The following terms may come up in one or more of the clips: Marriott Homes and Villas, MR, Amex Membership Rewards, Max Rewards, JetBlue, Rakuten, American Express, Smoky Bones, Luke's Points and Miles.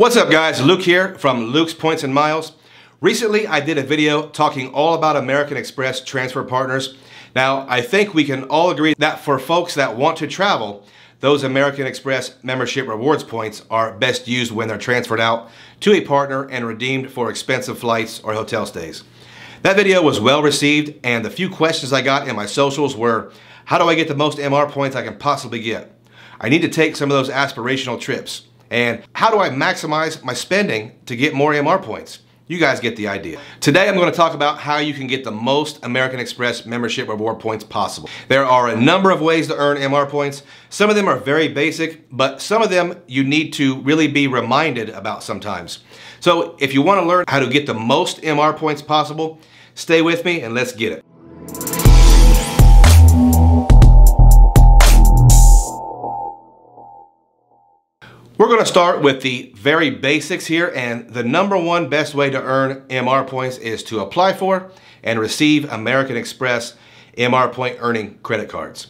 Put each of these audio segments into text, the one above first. What's up guys, Luke here from Luke's Points and Miles. Recently I did a video talking all about American Express transfer partners. Now I think we can all agree that for folks that want to travel, those American Express membership rewards points are best used when they're transferred out to a partner and redeemed for expensive flights or hotel stays. That video was well received and the few questions I got in my socials were, how do I get the most MR points I can possibly get? I need to take some of those aspirational trips. And how do I maximize my spending to get more MR points? You guys get the idea. Today I'm going to talk about how you can get the most American Express membership reward points possible. There are a number of ways to earn MR points. Some of them are very basic, but some of them you need to really be reminded about sometimes. So if you want to learn how to get the most MR points possible, stay with me and let's get it. We're going to start with the very basics here, and the number one best way to earn MR points is to apply for and receive American Express MR point earning credit cards.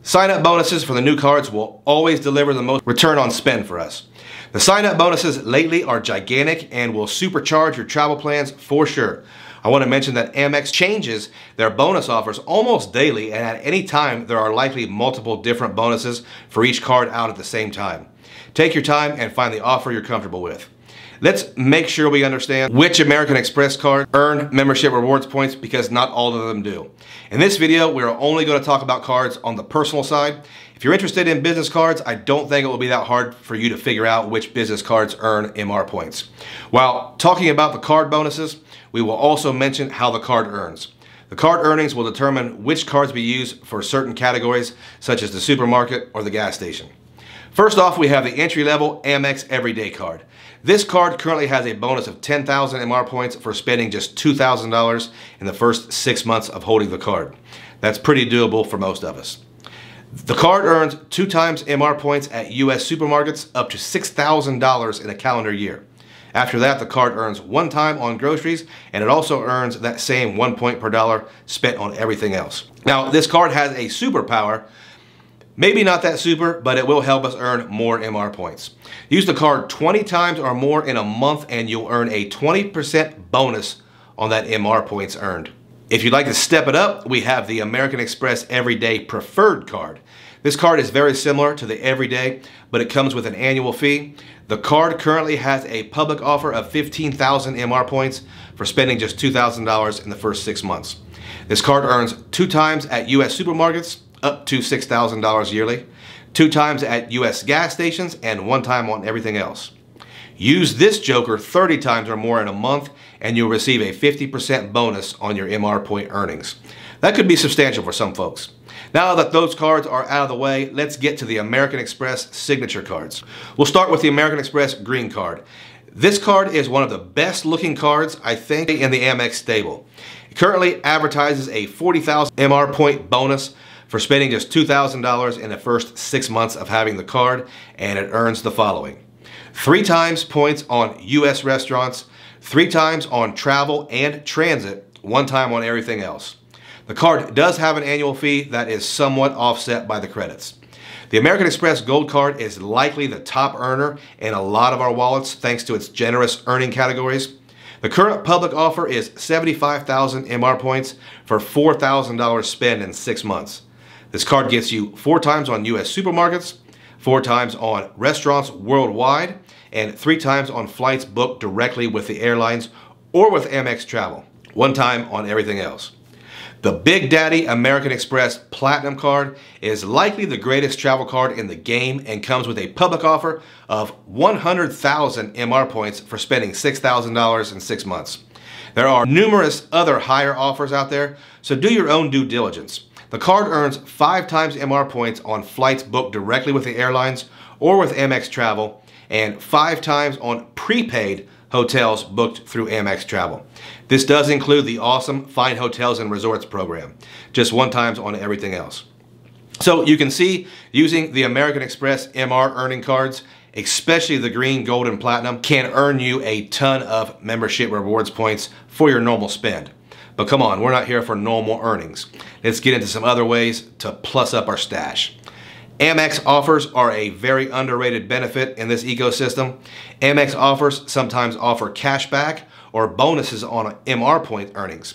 Sign up bonuses for the new cards will always deliver the most return on spend for us. The sign up bonuses lately are gigantic and will supercharge your travel plans for sure. I want to mention that Amex changes their bonus offers almost daily, and at any time there are likely multiple different bonuses for each card out at the same time. Take your time and find the offer you're comfortable with. Let's make sure we understand which American Express cards earn membership rewards points, because not all of them do. In this video, we're only going to talk about cards on the personal side. If you're interested in business cards, I don't think it will be that hard for you to figure out which business cards earn MR points. While talking about the card bonuses, we will also mention how the card earns. The card earnings will determine which cards we use for certain categories, such as the supermarket or the gas station. First off, we have the entry-level Amex Everyday card. This card currently has a bonus of 10,000 MR points for spending just $2,000 in the first 6 months of holding the card. That's pretty doable for most of us. The card earns 2 times MR points at U.S. supermarkets, up to $6,000 in a calendar year. After that, the card earns 1 time on groceries, and it also earns that same 1 point per dollar spent on everything else. Now, this card has a superpower. Maybe not that super, but it will help us earn more MR points. Use the card 20 times or more in a month and you'll earn a 20% bonus on that MR points earned. If you'd like to step it up, we have the American Express Everyday Preferred card. This card is very similar to the Everyday, but it comes with an annual fee. The card currently has a public offer of 15,000 MR points for spending just $2,000 in the first 6 months. This card earns 2 times at U.S. supermarkets, up to $6,000 yearly, 2 times at U.S. gas stations, and 1 time on everything else. Use this joker 30 times or more in a month and you'll receive a 50% bonus on your MR point earnings. That could be substantial for some folks. Now that those cards are out of the way, let's get to the American Express signature cards. We'll start with the American Express green card. This card is one of the best looking cards, I think, in the Amex stable. It currently advertises a 40,000 MR point bonus for spending just $2,000 in the first 6 months of having the card, and it earns the following. 3 times points on U.S. restaurants, 3 times on travel and transit, 1 time on everything else. The card does have an annual fee that is somewhat offset by the credits. The American Express Gold Card is likely the top earner in a lot of our wallets thanks to its generous earning categories. The current public offer is 75,000 MR points for $4,000 spend in 6 months. This card gets you 4 times on U.S. supermarkets, 4 times on restaurants worldwide, and 3 times on flights booked directly with the airlines or with Amex Travel, 1 time on everything else. The Big Daddy American Express Platinum card is likely the greatest travel card in the game and comes with a public offer of 100,000 MR points for spending $6,000 in 6 months. There are numerous other higher offers out there, so do your own due diligence. The card earns 5 times MR points on flights booked directly with the airlines or with Amex Travel, and 5 times on prepaid hotels booked through Amex Travel. This does include the awesome Fine Hotels and Resorts program, just 1 times on everything else. So you can see using the American Express MR earning cards, especially the green, gold, and platinum, can earn you a ton of membership rewards points for your normal spend. But come on, we're not here for normal earnings. Let's get into some other ways to plus up our stash. Amex offers are a very underrated benefit in this ecosystem. Amex offers sometimes offer cash back or bonuses on MR point earnings.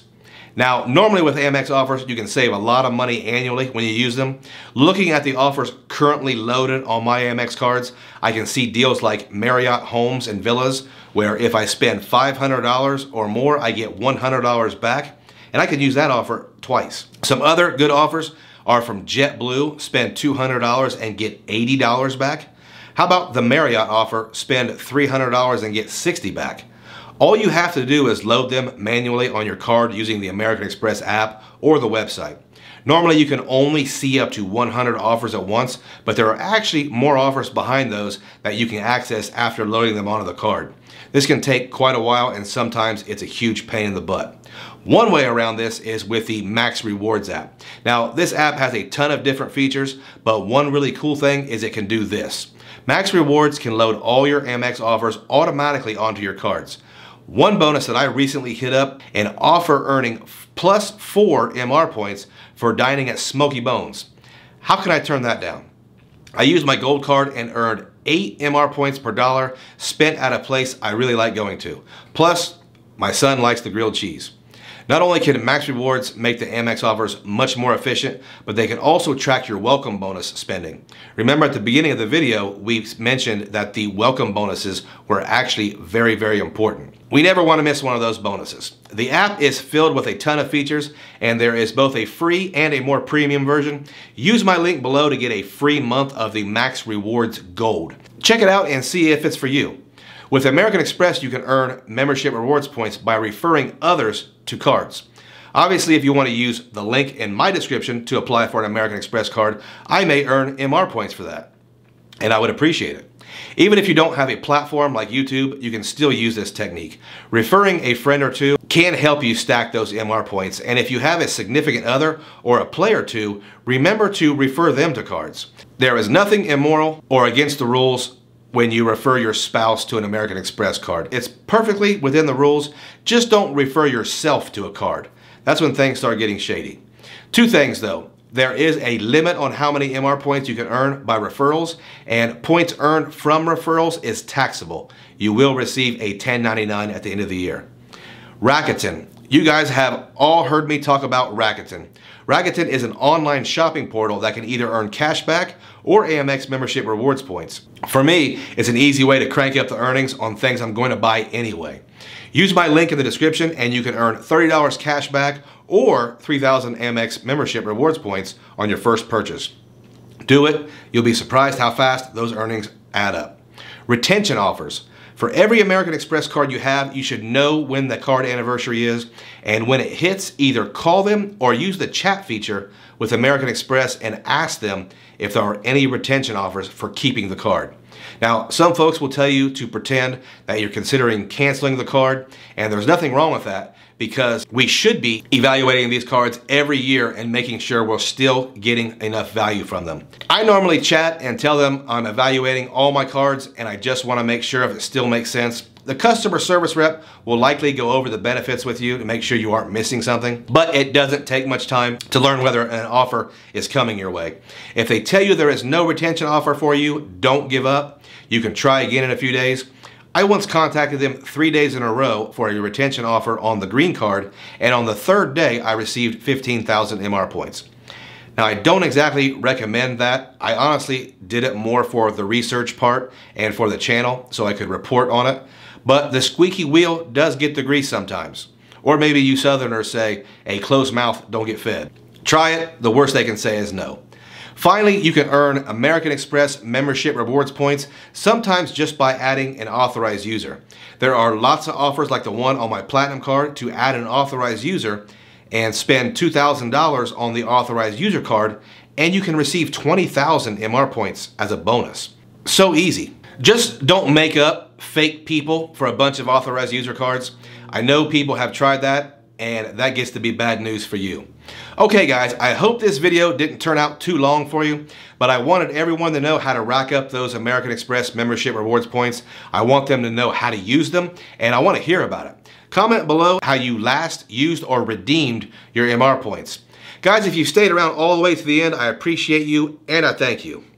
Now, normally with Amex offers, you can save a lot of money annually when you use them. Looking at the offers currently loaded on my Amex cards, I can see deals like Marriott Homes and Villas, where if I spend $500 or more, I get $100 back, and I could use that offer twice. Some other good offers are from JetBlue, spend $200 and get $80 back. How about the Marriott offer, spend $300 and get $60 back? All you have to do is load them manually on your card using the American Express app or the website. Normally you can only see up to 100 offers at once, but there are actually more offers behind those that you can access after loading them onto the card. This can take quite a while and sometimes it's a huge pain in the butt. One way around this is with the Max Rewards app. Now this app has a ton of different features, but one really cool thing is it can do this. Max Rewards can load all your Amex offers automatically onto your cards. One bonus that I recently hit up, an offer earning plus 4 MR points for dining at Smoky Bones. How can I turn that down? I used my gold card and earned 8 MR points per dollar spent at a place I really like going to. Plus, my son likes the grilled cheese. Not only can Max Rewards make the Amex offers much more efficient, but they can also track your welcome bonus spending. Remember at the beginning of the video, we mentioned that the welcome bonuses were actually very, very important. We never want to miss one of those bonuses. The app is filled with a ton of features, and there is both a free and a more premium version. Use my link below to get a free month of the Max Rewards Gold. Check it out and see if it's for you. With American Express, you can earn membership rewards points by referring others to cards. Obviously, if you want to use the link in my description to apply for an American Express card, I may earn MR points for that, and I would appreciate it. Even if you don't have a platform like YouTube, you can still use this technique. Referring a friend or two can help you stack those MR points, and if you have a significant other or a player or two, remember to refer them to cards. There is nothing immoral or against the rules when you refer your spouse to an American Express card. It's perfectly within the rules. Just don't refer yourself to a card. That's when things start getting shady. Two things though. There is a limit on how many MR points you can earn by referrals, and points earned from referrals is taxable. You will receive a 1099 at the end of the year. Rakuten. You guys have all heard me talk about Rakuten. Rakuten is an online shopping portal that can either earn cash back or Amex membership rewards points. For me, it's an easy way to crank up the earnings on things I'm going to buy anyway. Use my link in the description and you can earn $30 cash back or 3,000 Amex membership rewards points on your first purchase. Do it. You'll be surprised how fast those earnings add up. Retention offers. For every American Express card you have, you should know when the card anniversary is, and when it hits, either call them or use the chat feature with American Express and ask them if there are any retention offers for keeping the card. Now, some folks will tell you to pretend that you're considering canceling the card, and there's nothing wrong with that because we should be evaluating these cards every year and making sure we're still getting enough value from them. I normally chat and tell them I'm evaluating all my cards and I just want to make sure if it still makes sense. The customer service rep will likely go over the benefits with you to make sure you aren't missing something, but it doesn't take much time to learn whether an offer is coming your way. If they tell you there is no retention offer for you, don't give up. You can try again in a few days. I once contacted them 3 days in a row for a retention offer on the green card, and on the third day, I received 15,000 MR points. Now, I don't exactly recommend that. I honestly did it more for the research part and for the channel so I could report on it. But the squeaky wheel does get the grease sometimes. Or maybe you Southerners say, a closed mouth don't get fed. Try it, the worst they can say is no. Finally, you can earn American Express membership rewards points, sometimes just by adding an authorized user. There are lots of offers like the one on my Platinum card to add an authorized user and spend $2,000 on the authorized user card, and you can receive 20,000 MR points as a bonus. So easy. Just don't make up fake people for a bunch of authorized user cards. I know people have tried that, and that gets to be bad news for you. Okay guys, I hope this video didn't turn out too long for you, but I wanted everyone to know how to rack up those American Express membership rewards points. I want them to know how to use them, and I want to hear about it. Comment below how you last used or redeemed your MR points. Guys, if you stayed around all the way to the end, I appreciate you and I thank you.